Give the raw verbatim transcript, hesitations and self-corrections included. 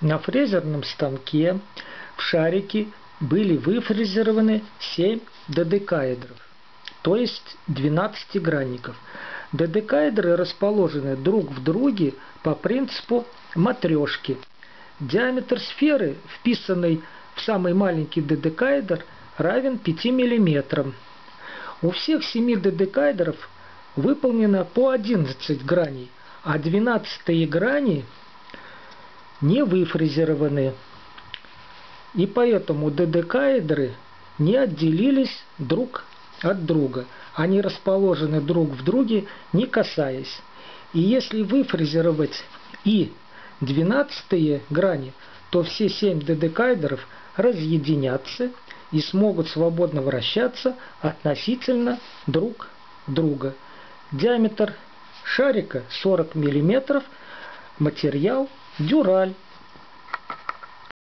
На фрезерном станке в шарике были выфрезерованы семь додекаэдров, то есть двенадцатигранников. Додекаэдры расположены друг в друге по принципу матрёшки. Диаметр сферы, вписанный в самый маленький додекаэдр, равен пяти миллиметрам. У всех семи додекаэдров выполнено по одиннадцать граней, а двенадцатые грани не выфрезерованы. И поэтому додекаэдры не отделились друг от друга. Они расположены друг в друге, не касаясь. И если выфрезеровать и двенадцатые грани, то все семь додекаэдров разъединятся и смогут свободно вращаться относительно друг друга. Диаметр шарика сорок миллиметров, материал дюраль.